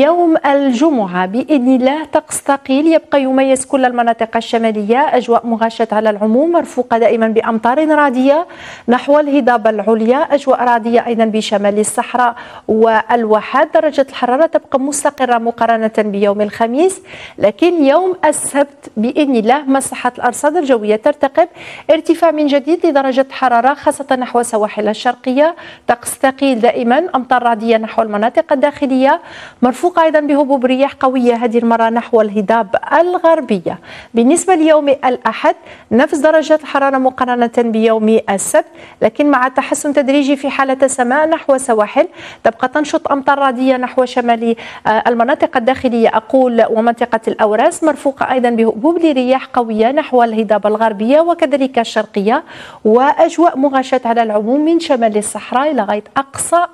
يوم الجمعة بإذن الله طقس ثقيل يبقى يميز كل المناطق الشمالية، أجواء مغشاة على العموم مرفوقة دائما بأمطار رعدية نحو الهضاب العليا، أجواء رعدية أيضا بشمال الصحراء والواحات. درجة الحرارة تبقى مستقرة مقارنة بيوم الخميس، لكن يوم السبت بإذن الله مساحة الأرصاد الجوية ترتقب، ارتفاع من جديد لدرجة الحرارة خاصة نحو السواحل الشرقية، طقس ثقيل دائما، أمطار رعدية نحو المناطق الداخلية مرفوقة أيضا بهبوب رياح قوية هذه المرة نحو الهضاب الغربية. بالنسبة ليوم الأحد نفس درجة الحرارة مقارنة بيوم السبت، لكن مع تحسن تدريجي في حالة السماء نحو السواحل، تبقى تنشط أمطار رعدية نحو شمال المناطق الداخلية أقول ومنطقة الأوراس، مرفوقة أيضا بهبوب لرياح قوية نحو الهضاب الغربية وكذلك الشرقية، وأجواء مغشاة على العموم من شمال الصحراء إلى غاية أقصى